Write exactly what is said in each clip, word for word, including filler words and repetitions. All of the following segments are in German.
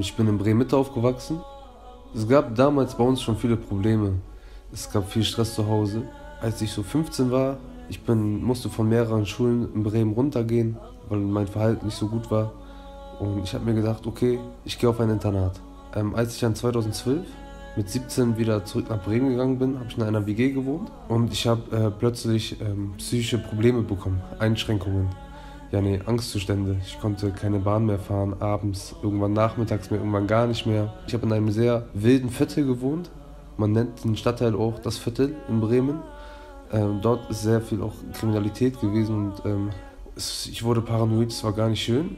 Ich bin in Bremen-Mitte aufgewachsen. Es gab damals bei uns schon viele Probleme. Es gab viel Stress zu Hause. Als ich so fünfzehn war, ich bin, musste von mehreren Schulen in Bremen runtergehen, weil mein Verhalten nicht so gut war. Und ich habe mir gedacht, okay, ich gehe auf ein Internat. Ähm, als ich dann zweitausendzwölf mit siebzehn wieder zurück nach Bremen gegangen bin, habe ich in einer W G gewohnt. Und ich habe äh, plötzlich ähm, psychische Probleme bekommen, Einschränkungen. Ja, nee, Angstzustände. Ich konnte keine Bahn mehr fahren, abends, irgendwann nachmittags mehr, irgendwann gar nicht mehr. Ich habe in einem sehr wilden Viertel gewohnt. Man nennt den Stadtteil auch das Viertel in Bremen. Ähm, dort ist sehr viel auch Kriminalität gewesen und ähm, es, ich wurde paranoid, es war gar nicht schön.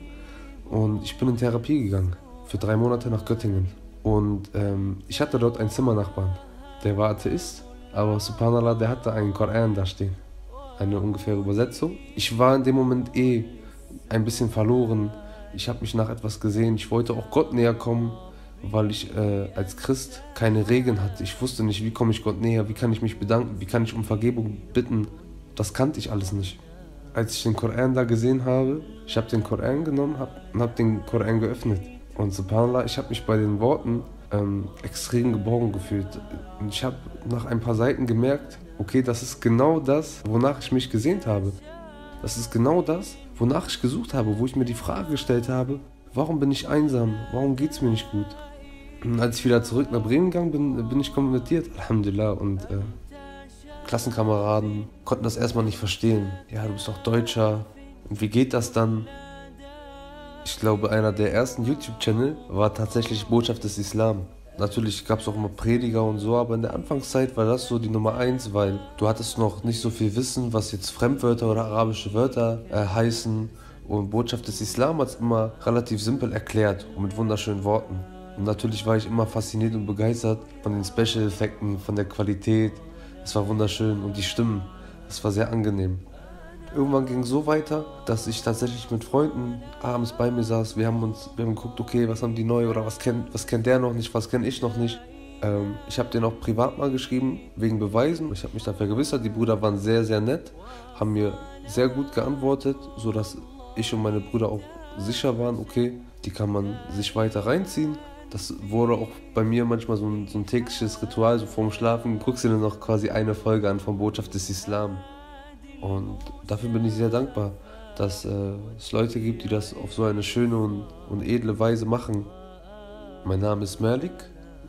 Und ich bin in Therapie gegangen, für drei Monate nach Göttingen. Und ähm, ich hatte dort einen Zimmernachbarn, der war Atheist, aber subhanallah, der hatte einen Koran da stehen. Eine ungefähre Übersetzung. Ich war in dem Moment eh ein bisschen verloren. Ich habe mich nach etwas gesehen. Ich wollte auch Gott näher kommen, weil ich äh, als Christ keine Regeln hatte. Ich wusste nicht, wie komme ich Gott näher, wie kann ich mich bedanken, wie kann ich um Vergebung bitten. Das kannte ich alles nicht. Als ich den Koran da gesehen habe, ich habe den Koran genommen hab, und habe den Koran geöffnet. Und subhanallah, ich habe mich bei den Worten ähm, extrem geborgen gefühlt. Und ich habe nach ein paar Seiten gemerkt, okay, das ist genau das, wonach ich mich gesehnt habe. Das ist genau das, wonach ich gesucht habe, wo ich mir die Frage gestellt habe, warum bin ich einsam, warum geht es mir nicht gut? Und als ich wieder zurück nach Bremen gegangen bin, bin ich konvertiert, alhamdulillah. Und äh, Klassenkameraden konnten das erstmal nicht verstehen. Ja, du bist doch Deutscher, und wie geht das dann? Ich glaube, einer der ersten YouTube-Channel war tatsächlich Botschaft des Islam. Natürlich gab es auch immer Prediger und so, aber in der Anfangszeit war das so die Nummer eins, weil du hattest noch nicht so viel Wissen, was jetzt Fremdwörter oder arabische Wörter äh, heißen. Und Botschaft des Islam hat es immer relativ simpel erklärt und mit wunderschönen Worten. Und natürlich war ich immer fasziniert und begeistert von den Special-Effekten, von der Qualität. Es war wunderschön und die Stimmen, es war sehr angenehm. Irgendwann ging es so weiter, dass ich tatsächlich mit Freunden abends bei mir saß. Wir haben uns, wir haben geguckt, okay, was haben die neu oder was kennt, was kennt der noch nicht, was kenne ich noch nicht. Ähm, ich habe denen auch privat mal geschrieben, wegen Beweisen. Ich habe mich da vergewissert, die Brüder waren sehr, sehr nett, haben mir sehr gut geantwortet, sodass ich und meine Brüder auch sicher waren, okay, die kann man sich weiter reinziehen. Das wurde auch bei mir manchmal so ein, so ein tägliches Ritual, so vorm Schlafen guckst du dir noch quasi eine Folge an von Botschaft des Islam. Und dafür bin ich sehr dankbar, dass äh, es Leute gibt, die das auf so eine schöne und, und edle Weise machen. Mein Name ist Malik,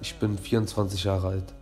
ich bin vierundzwanzig Jahre alt.